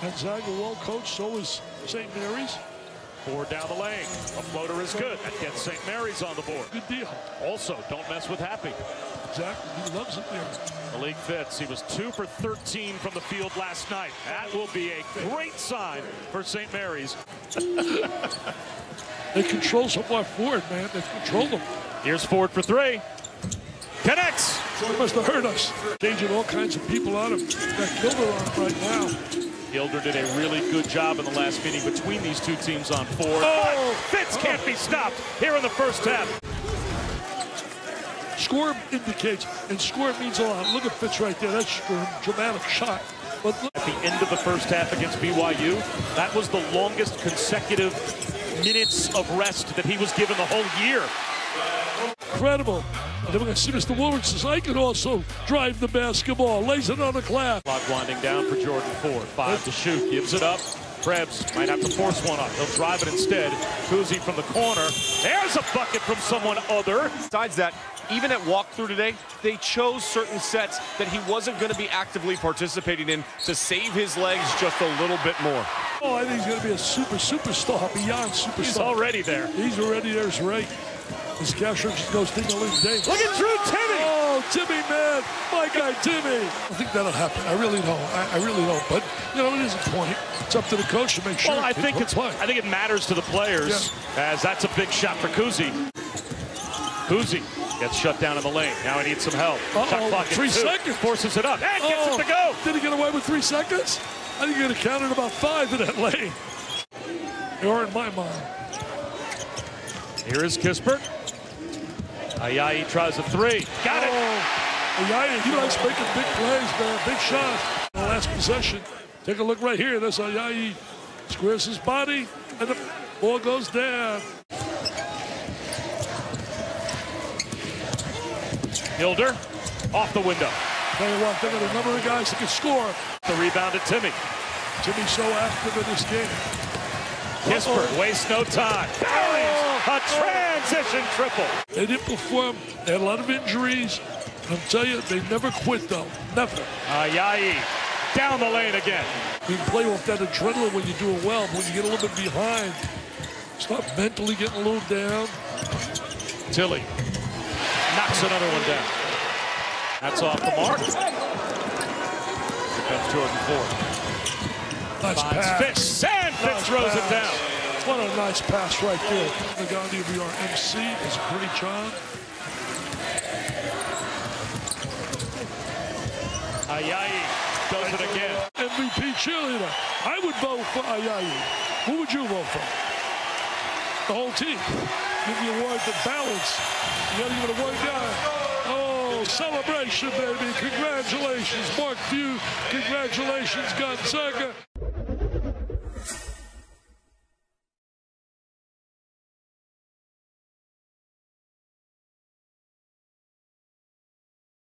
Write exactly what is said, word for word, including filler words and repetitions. Gonzaga well coached, so is Saint Mary's. Ford down the lane. A floater is good. That gets Saint Mary's on the board. Good deal. Also, don't mess with Happy. Exactly. He loves it there. Malik Fitts. He was two for thirteen from the field last night. That will be a great sign for Saint Mary's. They control so far Ford, man. They control them. Here's Ford for three. Connects. Ford must have hurt us. Changing all kinds of people out of that Gilder on right now. Gilder did a really good job in the last meeting between these two teams on Ford. Oh, Fitz can't be stopped here in the first half. Score indicates, and score means a lot. Look at Fitz right there. That's a dramatic shot. But look. At the end of the first half against B Y U, that was the longest consecutive minutes of rest that he was given the whole year. Incredible. Then we're going to see Mister Warren says, I can also drive the basketball. Lays it on the glass. Clock winding down for Jordan Ford. Five to shoot. Gives it up. Krebs might have to force one up. He'll drive it instead. Kuzi from the corner. There's a bucket from someone other. Besides that, even at walkthrough today, they chose certain sets that he wasn't going to be actively participating in to save his legs just a little bit more. Oh, I think he's going to be a super, superstar, beyond superstar. He's already there. He's already there, he's right. His catcher just goes ding-a-ling day. Look at Drew Timme! Oh, Timme, man! My guy, Timme! I think that'll happen. I really don't. I, I really don't. But, you know, it is a point. It's up to the coach to make sure. Well, I think it's play. I think it matters to the players, yeah. As that's a big shot for Kuzi. Kuzi gets shut down in the lane. Now he needs some help. Uh-oh, shot clock three at two. Seconds. Forces it up. And gets oh, it to go! Did he get away with three seconds? I think you're going to count it about five in that lane. You're in my mind. Here is Kispert. Ayayi tries a three. Got it! Oh, Ayayi, he likes making big plays, man. Big shots. The last possession. Take a look right here. That's Ayayi. Squares his body, and the ball goes down. Hilder off the window. Tell you what, think of the number of guys that can score. The rebound to Timme. Timme's so active in this game. Kispert uh-oh. wastes no time. Valleys! A transition triple. They didn't perform. They had a lot of injuries. I'll tell you, they never quit, though. Never. Ayayi down the lane again. You can play off that adrenaline when you do it well, but when you get a little bit behind, stop mentally getting a little down. Tilly knocks another one down. That's off the mark. Here comes Jordan Ford. Nice pass. Fitz, and Fitz throws it down. What a nice pass right there. The guy who will be our M C is pretty charmed. Ayayi does it again. M V P cheerleader. I would vote for Ayayi. Who would you vote for? The whole team. Give the award to balance. You gotta give it to one guy. Oh, celebration, baby. Congratulations, Mark Few. Congratulations, Gonzaga.